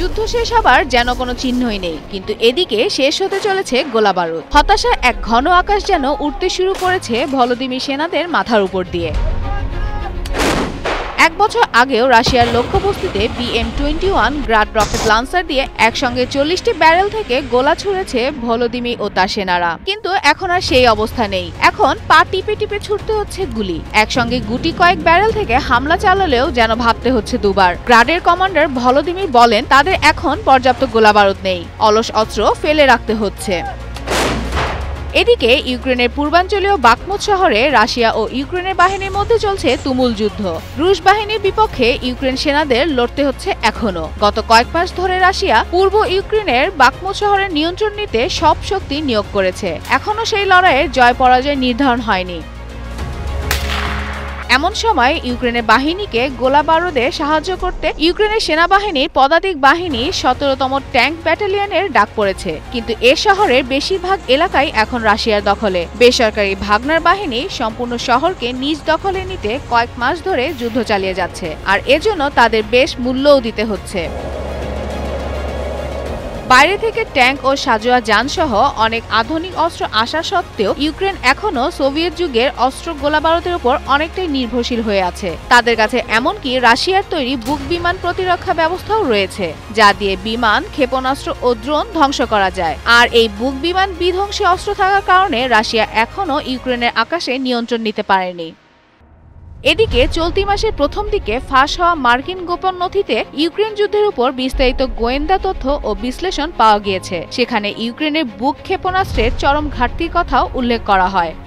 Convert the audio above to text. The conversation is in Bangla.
যুদ্ধ শেষ হবার যেন কোনো চিহ্নই নেই, কিন্তু এদিকে শেষ হতে চলেছে গোলাবারুদ। হতাশা এক ঘন আকাশ যেন উঠতে শুরু করেছে ভলোদিমির সেনাদের মাথার উপর দিয়ে। এক বছর আগেও রাশিয়ার লক্ষ্যবস্তুতে BM-21 গ্রাড রকেট লঞ্চার দিয়ে একসঙ্গে 40টি ব্যারেল থেকে গোলা ছুঁড়েছে ভলোদিমির ও তার সেনারা, কিন্তু এখন আর সেই অবস্থা নেই। এখন পা টিপে টিপে ছুটতে হচ্ছে গুলি। একসঙ্গে গুটি কয়েক ব্যারেল থেকে হামলা চালালেও যেন ভাবতে হচ্ছে দুবার। গ্রাডের কমান্ডার ভলোদিমির বলেন, তাদের এখন পর্যাপ্ত গোলাবারুদ নেই, অলস অস্ত্র ফেলে রাখতে হচ্ছে। এদিকে ইউক্রেনের পূর্বাঞ্চলীয় বাখমুত শহরে রাশিয়া ও ইউক্রেনের বাহিনীর মধ্যে চলছে তুমুল যুদ্ধ। রুশ বাহিনীর বিপক্ষে ইউক্রেন সেনাদের লড়তে হচ্ছে এখনো। গত কয়েক মাস ধরে রাশিয়া পূর্ব ইউক্রেনের বাখমুত শহরের নিয়ন্ত্রণ নিতে সব শক্তি নিয়োগ করেছে। এখনো সেই লড়াইয়ের জয় পরাজয় নির্ধারণ হয়নি। এমন সময় ইউক্রেনের বাহিনীকে গোলাবারুদে সাহায্য করতে ইউক্রেনের সেনাবাহিনীর পদাতিক বাহিনী 17তম ট্যাঙ্ক ব্যাটালিয়নের ডাক পড়েছে, কিন্তু এ শহরের বেশিরভাগ এলাকাই এখন রাশিয়ার দখলে। বেসরকারি ভাগনার বাহিনী সম্পূর্ণ শহরকে নিজ দখলে নিতে কয়েক মাস ধরে যুদ্ধ চালিয়ে যাচ্ছে, আর এজন্য তাদের বেশ মূল্যও দিতে হচ্ছে। বাইরে থেকে ট্যাঙ্ক ও সাজোয়া যানসহ অনেক আধুনিক অস্ত্র আসা সত্ত্বেও ইউক্রেন এখনো সোভিয়েত যুগের অস্ত্র গোলাবারুদের উপর অনেকটাই নির্ভরশীল হয়ে আছে। তাদের কাছে এমনকি রাশিয়ার তৈরি বুক বিমান প্রতিরক্ষা ব্যবস্থাও রয়েছে, যা দিয়ে বিমান, ক্ষেপণাস্ত্র ও ড্রোন ধ্বংস করা যায়। আর এই বুক বিমান বিধ্বংসী অস্ত্র থাকার কারণে রাশিয়া এখনো ইউক্রেনের আকাশে নিয়ন্ত্রণ নিতে পারেনি। এদিকে চলতি মাসের প্রথম দিকে ফাঁস হওয়া মার্কিন গোপন নথিতে ইউক্রেন যুদ্ধের উপর বিস্তারিত গোয়েন্দা তথ্য ও বিশ্লেষণ পাওয়া গিয়েছে। সেখানে ইউক্রেনের বুক ক্ষেপণাস্ত্রের চরম ঘাটতির কথাও উল্লেখ করা হয়।